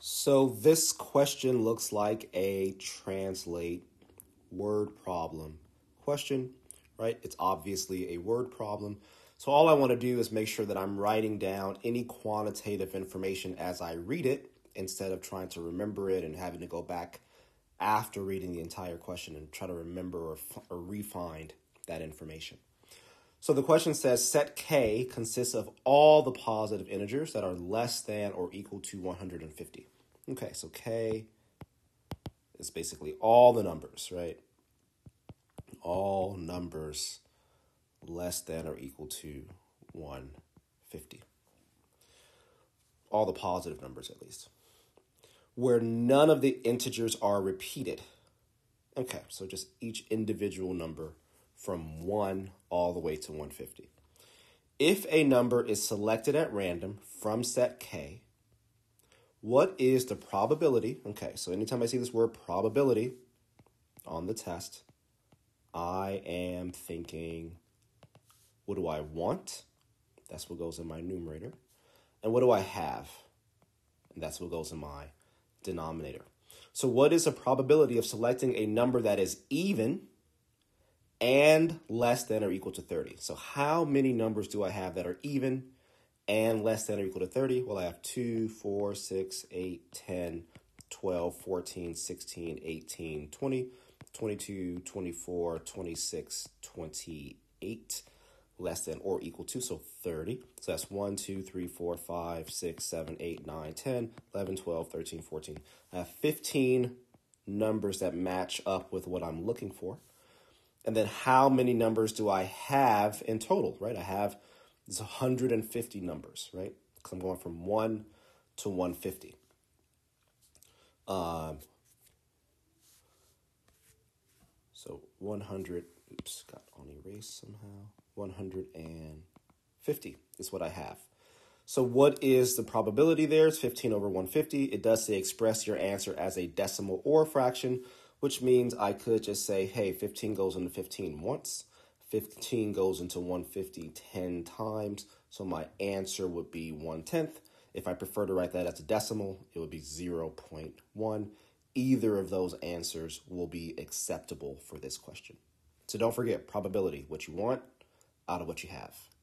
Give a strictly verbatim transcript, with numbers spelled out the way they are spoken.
So this question looks like a translate word problem question, right? It's obviously a word problem. So all I want to do is make sure that I'm writing down any quantitative information as I read it instead of trying to remember it and having to go back after reading the entire question and try to remember or, or re-find that information. So the question says set K consists of all the positive integers that are less than or equal to one hundred fifty. Okay, so K is basically all the numbers, right? All numbers less than or equal to one hundred fifty. All the positive numbers, at least. Where none of the integers are repeated. Okay, so just each individual number from one all the way to one hundred fifty. If a number is selected at random from set K, what is the probability? Okay, so anytime I see this word probability on the test, I am thinking, what do I want? That's what goes in my numerator. And what do I have? And that's what goes in my denominator. So what is the probability of selecting a number that is even and less than or equal to thirty? So how many numbers do I have that are even and less than or equal to thirty? Well, I have two, four, six, eight, ten, twelve, fourteen, sixteen, eighteen, twenty, twenty-two, twenty-four, twenty-six, twenty-eight, less than or equal to, so thirty. So that's one, two, three, four, five, six, seven, eight, nine, ten, eleven, twelve, thirteen, fourteen. I have fifteen numbers that match up with what I'm looking for. And then how many numbers do I have in total, right? I have one hundred fifty numbers, right? Because I'm going from one to one hundred fifty. Um, so one hundred, oops, got on erase somehow. one hundred fifty is what I have. So what is the probability there? It's fifteen over one hundred fifty. It does say express your answer as a decimal or fraction, which means I could just say, hey, fifteen goes into fifteen once, fifteen goes into one hundred fifty ten times, so my answer would be one tenth. If I prefer to write that as a decimal, it would be zero point one. Either of those answers will be acceptable for this question. So don't forget, probability, what you want out of what you have.